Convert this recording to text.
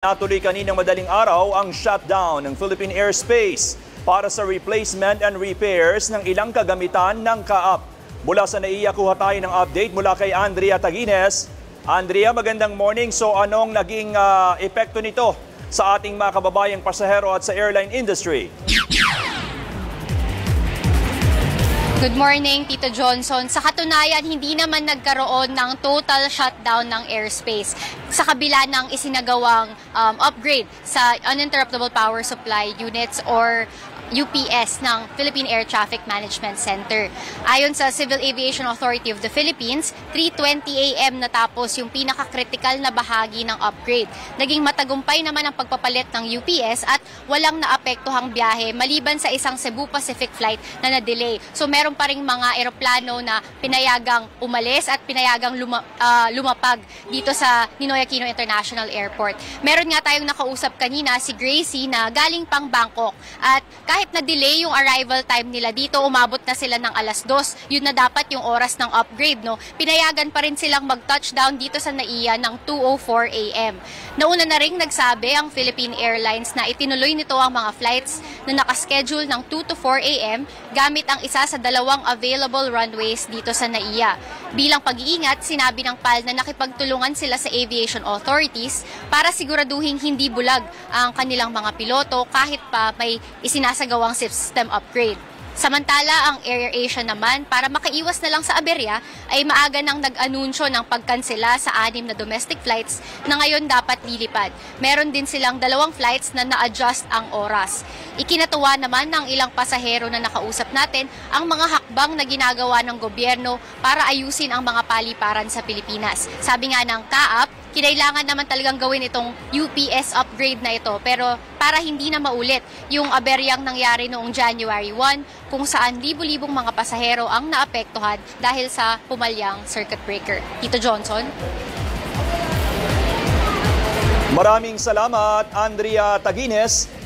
Natuloy kaninang madaling araw ang shutdown ng Philippine airspace para sa replacement and repairs ng ilang kagamitan ng CAAP. Mula sa NAIA, kuha tayo ng update mula kay Andrea Taguines. Andrea, magandang morning. So anong naging epekto nito sa ating mga kababayang pasahero at sa airline industry? Good morning, Tito Johnson. Sa katunayan, hindi naman nagkaroon ng total shutdown ng airspace sa kabila ng isinagawang upgrade sa Uninterruptible Power Supply Units or UPS ng Philippine Air Traffic Management Center. Ayon sa Civil Aviation Authority of the Philippines, 3:20 AM natapos yung pinaka-critical na bahagi ng upgrade. Naging matagumpay naman ang pagpapalit ng UPS at walang naapektuhang biyahe maliban sa isang Cebu Pacific flight na na-delay. So meron pa ring mga eroplano na pinayagang umalis at pinayagang lumapag dito sa Ninoy Aquino International Airport. Meron nga tayong nakausap kanina si Gracie na galing pang Bangkok at kahit na-delay yung arrival time nila dito, umabot na sila ng alas 2. Yun na dapat yung oras ng upgrade, no? Pinayagan pa rin silang mag-touchdown dito sa NAIA ng 2:04 AM. Nauna na rin nagsabi ang Philippine Airlines na itinuloy nito ang mga flights na nakaschedule ng 2 to 4 AM gamit ang isa sa dalawang available runways dito sa NAIA. Bilang pag-iingat, sinabi ng PAL na nakipagtulungan sila sa aviation authorities para siguraduhin hindi bulag ang kanilang mga piloto kahit pa may isinasagawa gawang system upgrade. Samantala, ang Air Asia naman, para makaiwas na lang sa aberya, ay maaga nang nag-anunsyo ng pagkansela sa 6 na domestic flights na ngayon dapat lilipad. Meron din silang 2 flights na na-adjust ang oras. Ikinatuwa naman ng ilang pasahero na nakausap natin ang mga hakbang na ginagawa ng gobyerno para ayusin ang mga paliparan sa Pilipinas. Sabi nga ng CAAP, kinailangan naman talagang gawin itong UPS upgrade na ito pero para hindi na maulit yung aberyang nangyari noong January 1 kung saan libu-libong mga pasahero ang naapektuhan dahil sa pumalyang circuit breaker. Tito Johnson? Maraming salamat, Andrea Taguines.